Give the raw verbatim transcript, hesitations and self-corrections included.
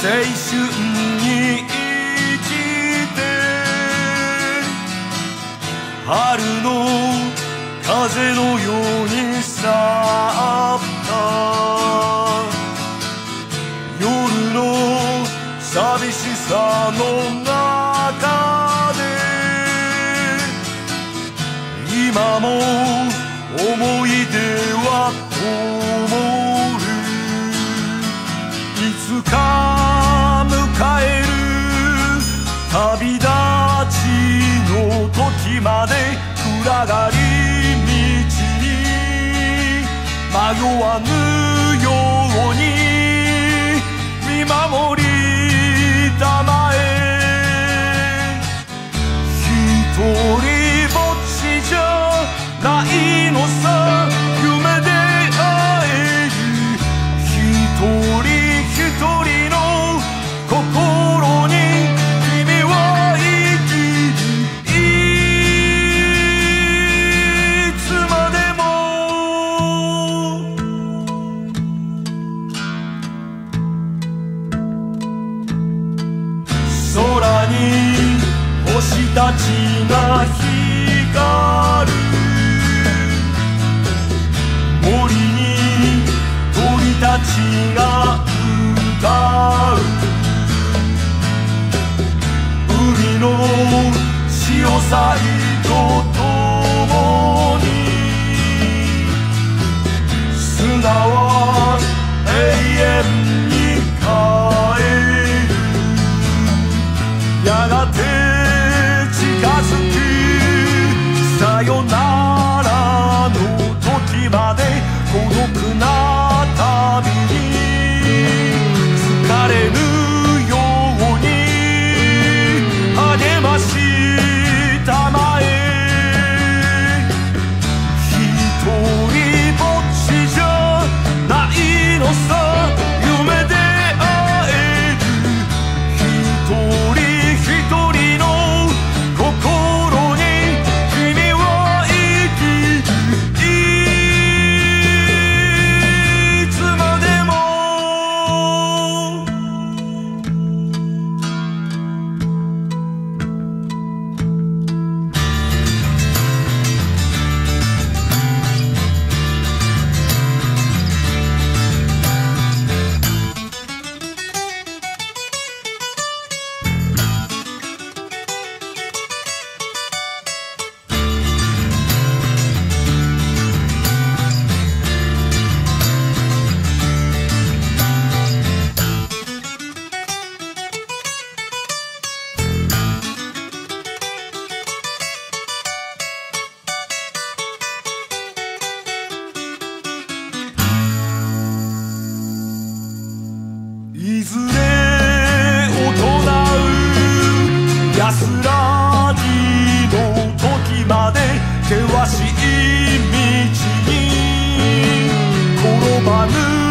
青春に生きて春の風のように去った夜の寂しさの中で今も思い出は灯るいつか旅立ちの時まで暗がり道に迷わぬように見守りたまえ一人ぼっちじゃないのさ夢で会える一人一人の心に星たちが光る森に鳥たちが歌う海の潮騒とともに砂は永遠に帰るやがてさよならの時まで孤独な旅に疲れぬように励ましたまえ一人ぼっちじゃないのさ夢で会える一人険しい道に転ばぬ